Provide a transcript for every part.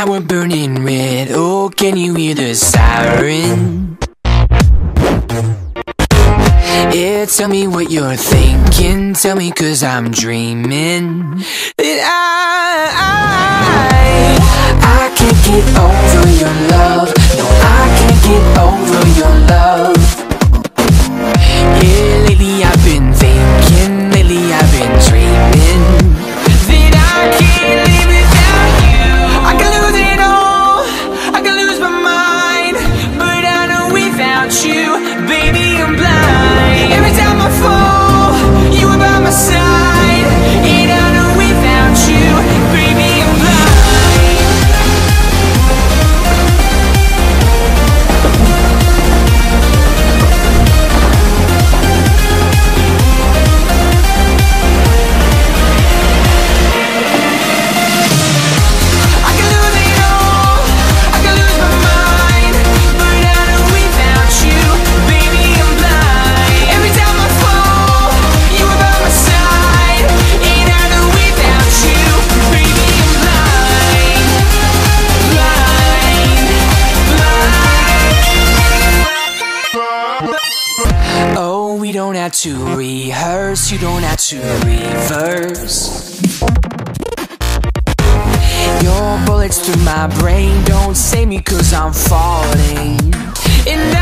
that were burning red. Oh, can you hear the siren? Yeah, tell me what you're thinking. Tell me, cause I'm dreaming that I can't get over your love. No, I can't get over your love. Yeah, lately I've been thinking, lately I've been dreaming that I can't live without you. I can lose it all, I can lose my mind, but I know without you, baby, I'm blind. Every time I fall, you are by my side, and I know without you, baby, I'm blind. I can lose it all, I can lose my mind, but I know without you, baby, I'm blind. Every time I fall, you are by my side, and I know without you, baby, I'm blind. Oh, we don't have to rehearse, you don't have to reverse your bullets through my brain. Don't save me, cause I'm falling. And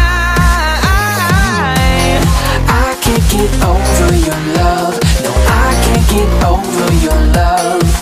I can't get over your love. No, I can't get over your love.